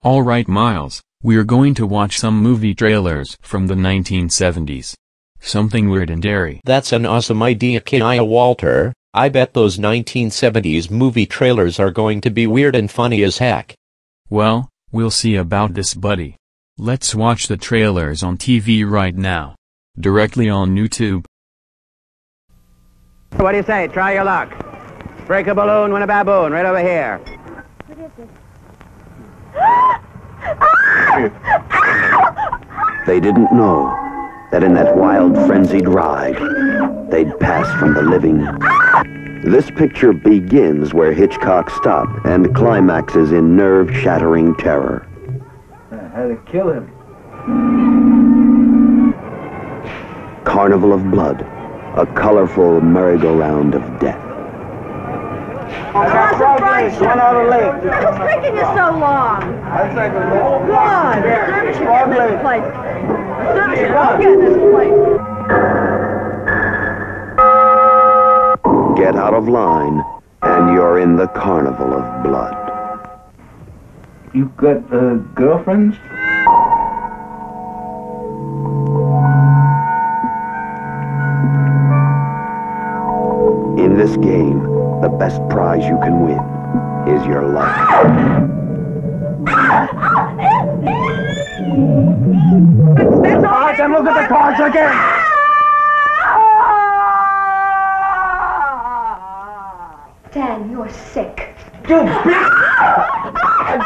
All right, Miles, we're going to watch some movie trailers from the 1970s. Something weird and airy. That's an awesome idea, Kiyah Walter. I bet those 1970s movie trailers are going to be weird and funny as heck. Well, we'll see about this, buddy. Let's watch the trailers on TV right now. Directly on YouTube. What do you say? Try your luck. Break a balloon, win a baboon. Right over here. What is it? They didn't know that in that wild, frenzied ride, they'd pass from the living. This picture begins where Hitchcock stopped and climaxes in nerve-shattering terror. I had to kill him. Carnival of Blood, a colorful merry-go-round of death. Concentration! What's taking you so long? Go on! The service should get in this place. The service should get in this place. Get out of line, and you're in the Carnival of Blood. You've got girlfriends? In this game, the best prize you can win is your life. All right, then look at the cards again. Dan, you're sick. You bitch! Oh, no,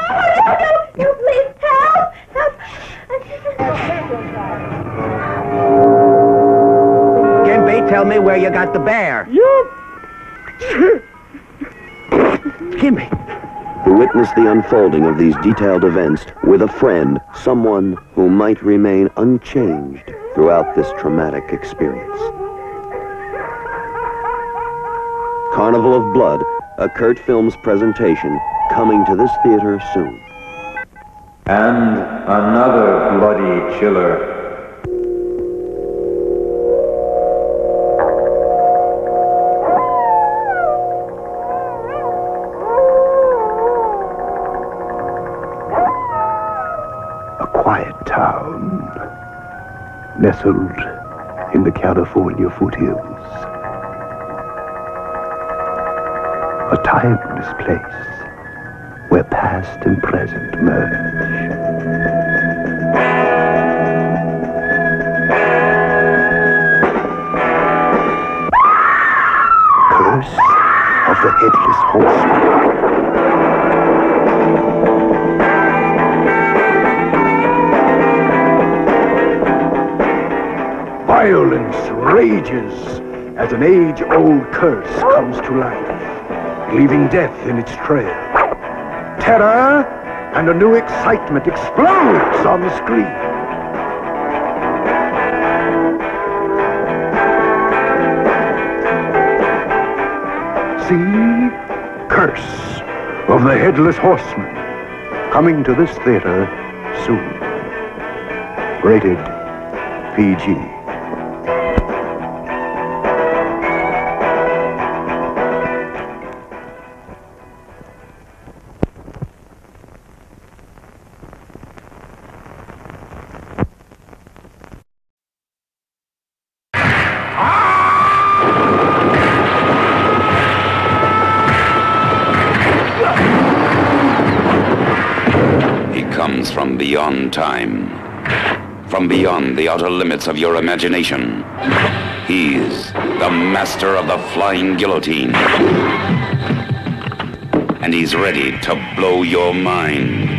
you please help! Help! Gembi, tell me where you got the bear. You. Gembi. Witness the unfolding of these detailed events with a friend, someone who might remain unchanged throughout this traumatic experience. Carnival of Blood, a Kurt Films presentation, coming to this theater soon. And another bloody chiller. Nestled in the California foothills. A timeless place where past and present merge. Curse of the Headless Horseman. Violence rages as an age-old curse comes to life, leaving death in its trail. Terror and a new excitement explodes on the screen. See? Curse of the Headless Horseman. Coming to this theater soon. Rated PG. From beyond time, from beyond the outer limits of your imagination, he's the Master of the Flying Guillotine, and he's ready to blow your mind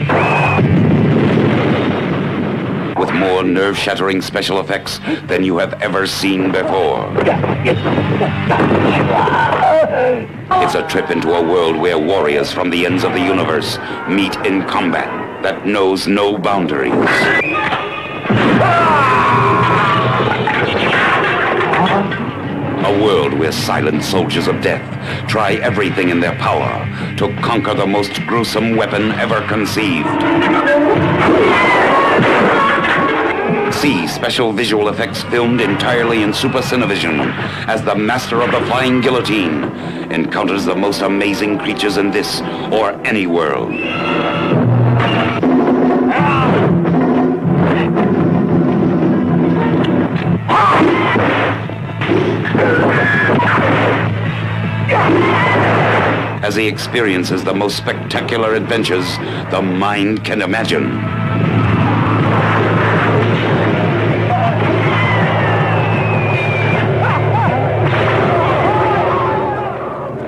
with more nerve-shattering special effects than you have ever seen before. It's a trip into a world where warriors from the ends of the universe meet in combat that knows no boundaries. A world where silent soldiers of death try everything in their power to conquer the most gruesome weapon ever conceived. See special visual effects filmed entirely in Super Cinevision as the Master of the Flying Guillotine encounters the most amazing creatures in this or any world. as he experiences the most spectacular adventures the mind can imagine.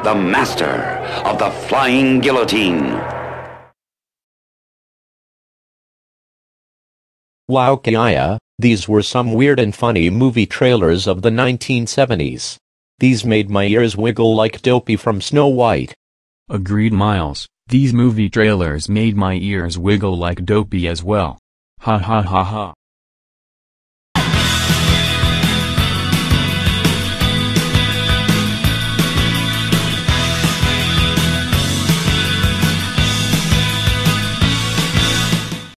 The Master of the Flying Guillotine. Wow, Kiyah, these were some weird and funny movie trailers of the 1970s. These made my ears wiggle like Dopey from Snow White. Agreed, Miles, these movie trailers made my ears wiggle like Dopey as well. Ha ha ha ha.